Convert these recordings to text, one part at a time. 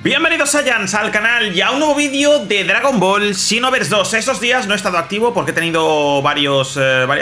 Bienvenidos a Jans al canal y a un nuevo vídeo de Dragon Ball Xenoverse 2. Estos días no he estado activo porque he tenido varias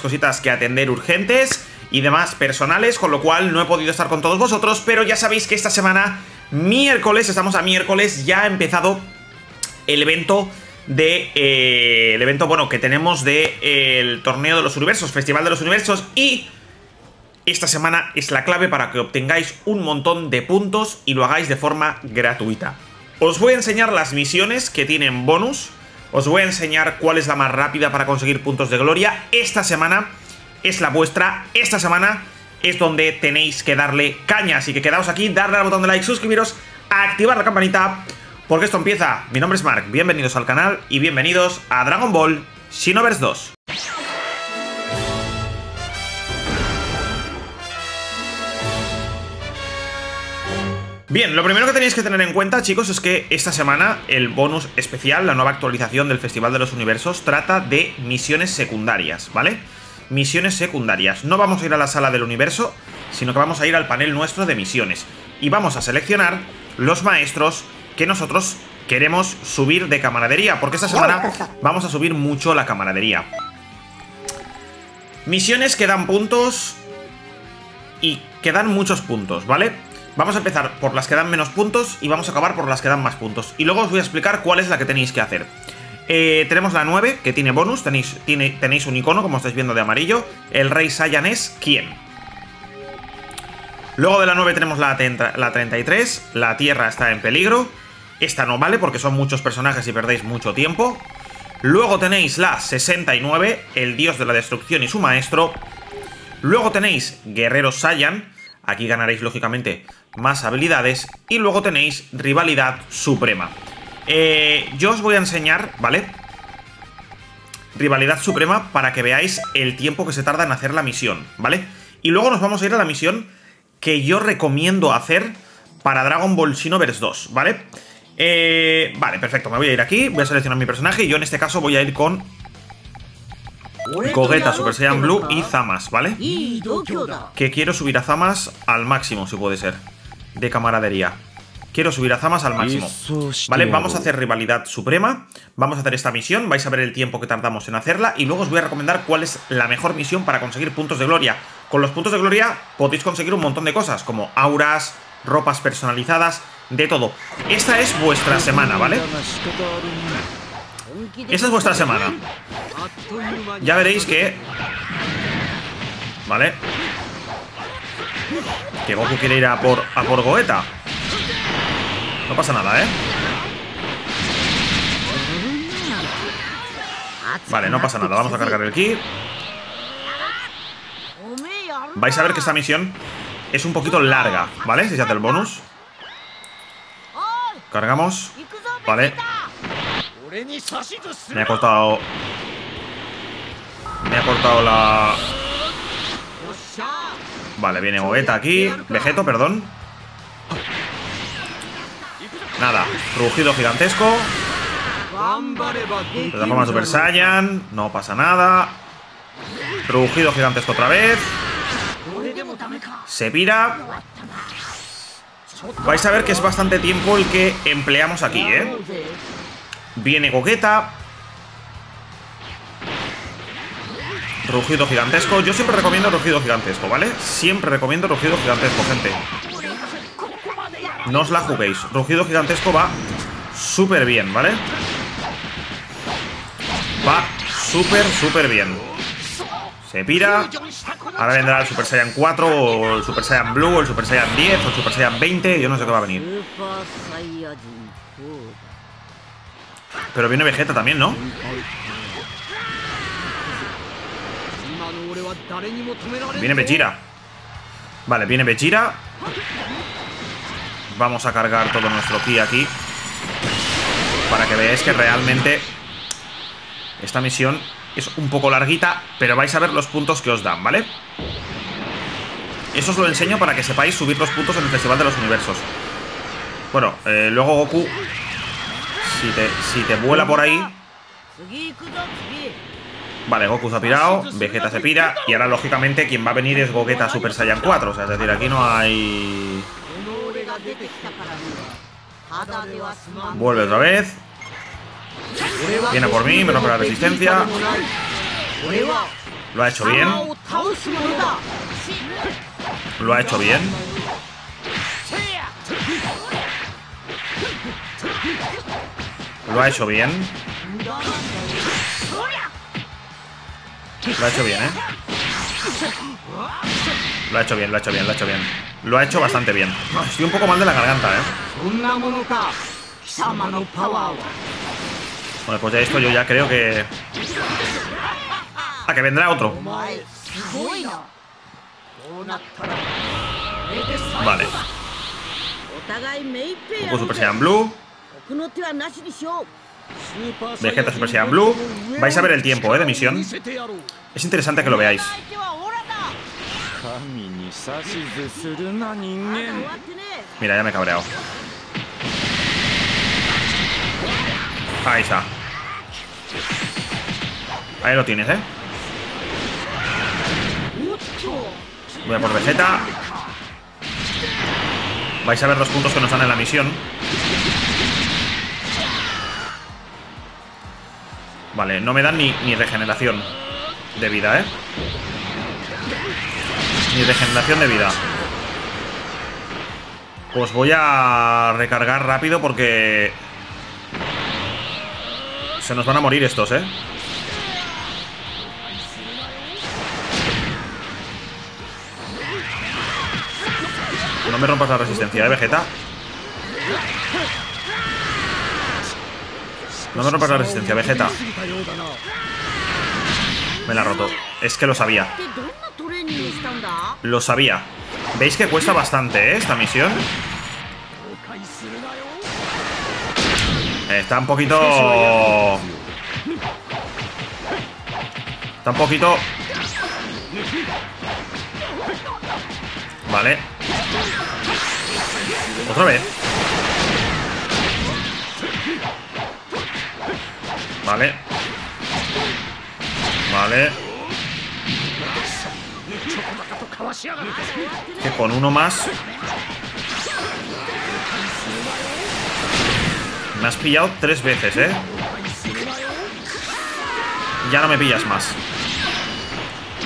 cositas que atender urgentes y demás personales, con lo cual no he podido estar con todos vosotros, pero ya sabéis que esta semana, miércoles, estamos a miércoles, ya ha empezado el evento de bueno, que tenemos de el Torneo de los Universos, Festival de los Universos, y esta semana es la clave para que obtengáis un montón de puntos y lo hagáis de forma gratuita. Os voy a enseñar las misiones que tienen bonus, os voy a enseñar cuál es la más rápida para conseguir puntos de gloria. Esta semana es la vuestra, esta semana es donde tenéis que darle caña, así que quedaos aquí, darle al botón de like, suscribiros, activar la campanita, porque esto empieza. Mi nombre es Mark, bienvenidos al canal y bienvenidos a Dragon Ball Xenoverse 2. Bien, lo primero que tenéis que tener en cuenta, chicos, es que esta semana el bonus especial, la nueva actualización del Festival de los Universos, trata de misiones secundarias, ¿vale? Misiones secundarias. No vamos a ir a la sala del universo, sino que vamos a ir al panel nuestro de misiones. Y vamos a seleccionar los maestros que nosotros queremos subir de camaradería, porque esta semana vamos a subir mucho la camaradería. Misiones que dan puntos y que dan muchos puntos, ¿vale? Vamos a empezar por las que dan menos puntos y vamos a acabar por las que dan más puntos. Y luego os voy a explicar cuál es la que tenéis que hacer. Tenemos la 9, que tiene bonus. Tenéis un icono, como estáis viendo, de amarillo. El rey Saiyan es ¿quién? Luego de la 9 tenemos la 33. La tierra está en peligro. Esta no vale porque son muchos personajes y perdéis mucho tiempo. Luego tenéis la 69, el dios de la destrucción y su maestro. Luego tenéis guerrero Saiyan. Aquí ganaréis, lógicamente, más habilidades. Y luego tenéis rivalidad suprema. Yo os voy a enseñar, ¿vale? Rivalidad suprema para que veáis el tiempo que se tarda en hacer la misión, ¿vale? Y luego nos vamos a ir a la misión que yo recomiendo hacer para Dragon Ball Xenoverse 2, ¿vale? Vale, perfecto, me voy a ir aquí, voy a seleccionar mi personaje. Y yo en este caso voy a ir con Gogeta, Super Saiyan Blue y Zamas, ¿vale? Que quiero subir a Zamas al máximo, si puede ser. De camaradería. Quiero subir a Zamas al máximo. Vale, vamos a hacer rivalidad suprema. Vamos a hacer esta misión, vais a ver el tiempo que tardamos en hacerla. Y luego os voy a recomendar cuál es la mejor misión para conseguir puntos de gloria. Con los puntos de gloria podéis conseguir un montón de cosas, como auras, ropas personalizadas, de todo. Esta es vuestra semana, ¿vale? Esa es vuestra semana. Ya veréis que... Vale. Que Goku quiere ir a por Gogeta. No pasa nada, ¿eh? Vale, no pasa nada. Vamos a cargar el ki. Vais a ver que esta misión es un poquito larga, ¿vale? Si se hace el bonus. Cargamos. Vale. Me ha cortado la... Vale, viene Gogeta aquí. Vegetto, perdón. Nada, rugido gigantesco. Plataforma Super Saiyan. No pasa nada. Rugido gigantesco otra vez. Se pira. Vais a ver que es bastante tiempo el que empleamos aquí, ¿eh? Viene Gogeta. Rugido gigantesco. Yo siempre recomiendo rugido gigantesco, ¿vale? Siempre recomiendo rugido gigantesco, gente. No os la juguéis. Rugido gigantesco va súper bien, ¿vale? Va súper, súper bien. Se pira. Ahora vendrá el Super Saiyan 4 o el Super Saiyan Blue o el Super Saiyan 10 o el Super Saiyan 20. Yo no sé qué va a venir. Pero viene Vegeta también, ¿no? Viene Vegeta. Vale, viene Vegeta. Vamos a cargar todo nuestro ki aquí, para que veáis que realmente esta misión es un poco larguita, pero vais a ver los puntos que os dan, ¿vale? Eso os lo enseño para que sepáis subir los puntos en el Festival de los Universos. Bueno, luego Goku... Si te vuela por ahí. Vale, Goku se ha pirado, Vegeta se pira. Y ahora, lógicamente, quien va a venir es Gogeta Super Saiyan 4. O sea, es decir, aquí no hay... Vuelve otra vez. Viene por mí, me rompe la resistencia. Lo ha hecho bien. Lo ha hecho bien. Lo ha hecho bien. Lo ha hecho bien, ¿eh? Lo ha hecho bien, lo ha hecho bien, lo ha hecho bien. Lo ha hecho bastante bien. Estoy un poco mal de la garganta, ¿eh? Bueno, pues ya esto yo ya creo que... Ah, que vendrá otro. Vale. Goku Super Saiyan Blue. Vegeta Super Saiyan Blue. Vais a ver el tiempo, de misión. Es interesante que lo veáis. Mira, ya me he cabreado. Ahí está. Ahí lo tienes, Voy a por Vegeta. Vais a ver los puntos que nos dan en la misión. Vale, no me dan ni regeneración de vida, Ni regeneración de vida. Pues voy a recargar rápido porque... se nos van a morir estos, No me rompas la resistencia, Vegeta. No me rompas la resistencia, Vegeta. Me la ha roto. Es que lo sabía. Lo sabía. ¿Veis que cuesta bastante, esta misión? Está un poquito... está un poquito... Vale. Otra vez. Vale. Vale. Que con uno más... me has pillado 3 veces, Ya no me pillas más.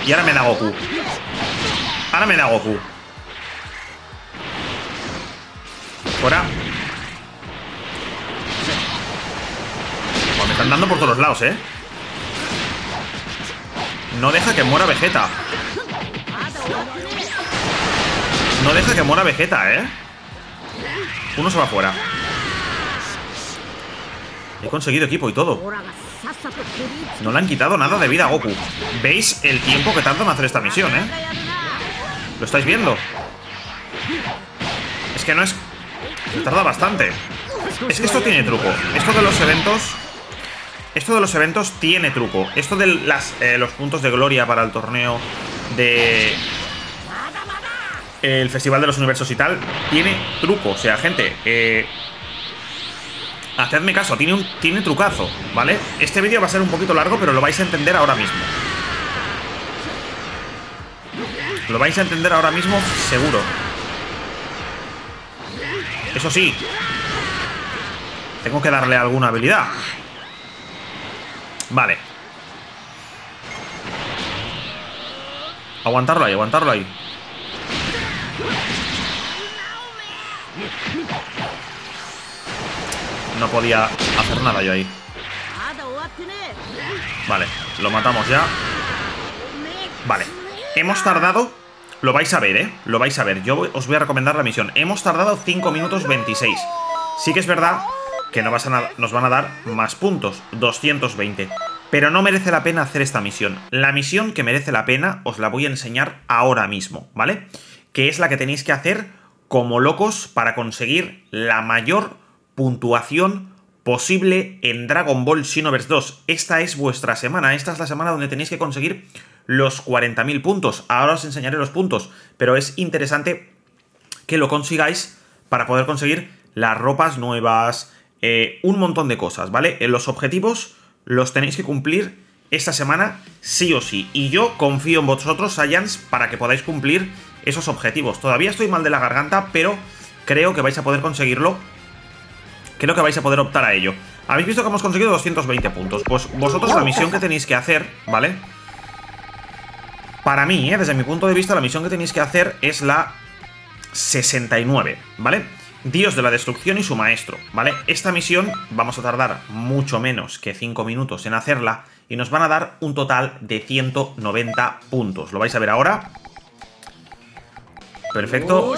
Y ahora me da Goku. Ahora me da Goku. Fuera. Pues me están dando por todos lados, No deja que muera Vegeta. No deja que muera Vegeta, Uno se va fuera. He conseguido equipo y todo. No le han quitado nada de vida a Goku. ¿Veis el tiempo que tardan en hacer esta misión, ¿Lo estáis viendo? Es que no es... se tarda bastante. Es que esto tiene truco. Esto de los eventos... esto de los eventos tiene truco. Esto de los puntos de gloria para el torneo de... el Festival de los Universos y tal, tiene truco. O sea, gente... hacedme caso, tiene trucazo, ¿vale? Este vídeo va a ser un poquito largo, pero lo vais a entender ahora mismo. Lo vais a entender ahora mismo, seguro. Eso sí, tengo que darle alguna habilidad. Vale. Aguantarlo ahí, aguantarlo ahí. No podía hacer nada yo ahí. Vale, lo matamos ya. Vale, hemos tardado... lo vais a ver, lo vais a ver. Yo os voy a recomendar la misión. Hemos tardado 5 minutos 26. Sí que es verdad que nos van a dar más puntos, 220. Pero no merece la pena hacer esta misión. La misión que merece la pena os la voy a enseñar ahora mismo, ¿vale? Que es la que tenéis que hacer como locos para conseguir la mayor... puntuación posible en Dragon Ball Xenoverse 2. Esta es vuestra semana. Esta es la semana donde tenéis que conseguir los 40.000 puntos. Ahora os enseñaré los puntos, pero es interesante que lo consigáis para poder conseguir las ropas nuevas, un montón de cosas, ¿vale? Los objetivos los tenéis que cumplir esta semana sí o sí. Y yo confío en vosotros, Saiyans, para que podáis cumplir esos objetivos. Todavía estoy mal de la garganta, pero creo que vais a poder conseguirlo creo que vais a poder optar a ello. Habéis visto que hemos conseguido 220 puntos. Pues vosotros la misión que tenéis que hacer, ¿vale? Para mí, desde mi punto de vista, la misión que tenéis que hacer es la 69, ¿vale? Dios de la Destrucción y su maestro, ¿vale? Esta misión vamos a tardar mucho menos que 5 minutos en hacerla y nos van a dar un total de 190 puntos. Lo vais a ver ahora. Perfecto.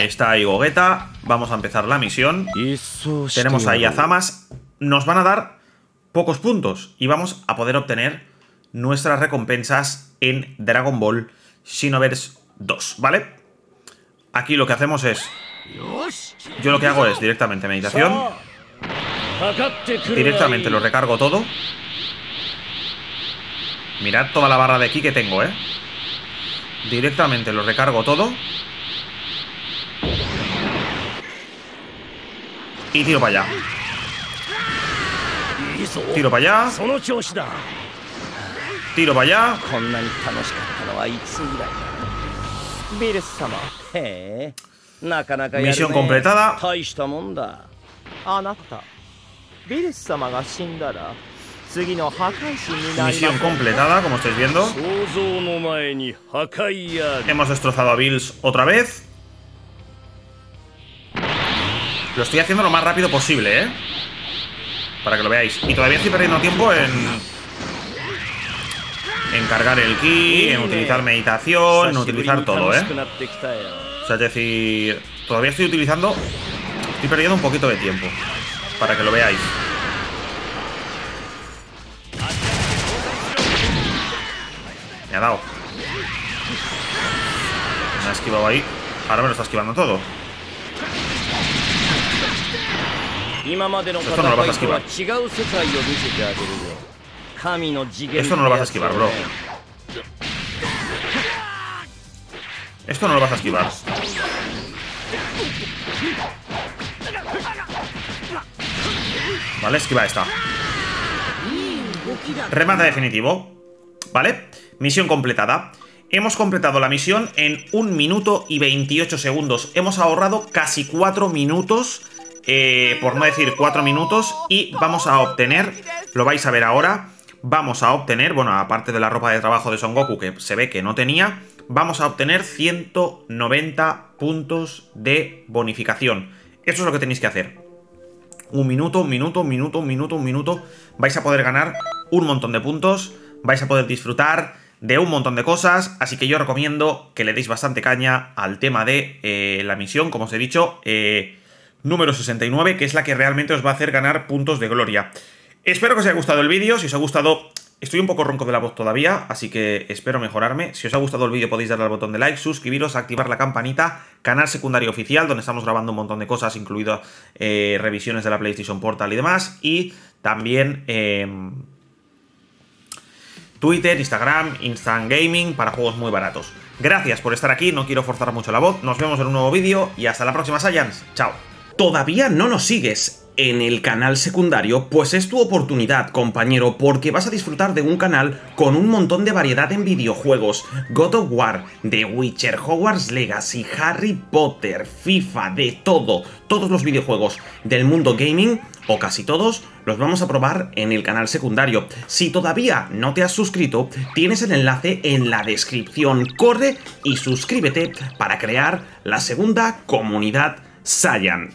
Está ahí Gogeta. Vamos a empezar la misión. Tenemos ahí a Zamas. Nos van a dar pocos puntos y vamos a poder obtener nuestras recompensas en Dragon Ball Xenoverse 2, ¿vale? Aquí lo que hacemos es... Yo lo que hago es directamente meditación. Directamente lo recargo todo. Mirad toda la barra de ki que tengo, ¿eh? Directamente lo recargo todo. Y tiro para allá. Tiro para allá. Tiro para allá. Misión completada. Misión completada, como estáis viendo. Hemos destrozado a Bills otra vez. Lo estoy haciendo lo más rápido posible, ¿eh? Para que lo veáis. Y todavía estoy perdiendo tiempo en cargar el ki, en utilizar meditación, en utilizar todo, ¿eh? O sea, es decir, todavía estoy utilizando... Estoy perdiendo un poquito de tiempo, para que lo veáis. Me ha dado. Me ha esquivado ahí. Ahora me lo está esquivando todo. Esto no lo vas a esquivar. Esto no lo vas a esquivar, bro. Esto no lo vas a esquivar. Vale, esquiva esta. Remata definitivo. Vale, misión completada. Hemos completado la misión en 1 minuto y 28 segundos. Hemos ahorrado casi 4 minutos, por no decir 4 minutos. Y vamos a obtener, lo vais a ver ahora. Vamos a obtener, bueno, aparte de la ropa de trabajo de Son Goku, que se ve que no tenía, vamos a obtener 190 puntos de bonificación. Eso es lo que tenéis que hacer. Un minuto. Vais a poder ganar un montón de puntos, vais a poder disfrutar de un montón de cosas, así que yo recomiendo que le deis bastante caña al tema de la misión, como os he dicho, número 69, que es la que realmente os va a hacer ganar puntos de gloria. Espero que os haya gustado el vídeo. Si os ha gustado, estoy un poco ronco de la voz todavía, así que espero mejorarme. Si os ha gustado el vídeo podéis darle al botón de like, suscribiros, activar la campanita, canal secundario oficial, donde estamos grabando un montón de cosas, incluido revisiones de la PlayStation Portal y demás, y también Twitter, Instagram, Instant Gaming, para juegos muy baratos. Gracias por estar aquí, no quiero forzar mucho la voz, nos vemos en un nuevo vídeo y hasta la próxima, Saiyans. Chao. ¿Todavía no nos sigues en el canal secundario? Pues es tu oportunidad, compañero, porque vas a disfrutar de un canal con un montón de variedad en videojuegos: God of War, The Witcher, Hogwarts Legacy, Harry Potter, FIFA, de todo. Todos los videojuegos del mundo gaming, o casi todos, los vamos a probar en el canal secundario. Si todavía no te has suscrito, tienes el enlace en la descripción. Corre y suscríbete para crear la segunda comunidad Saiyan.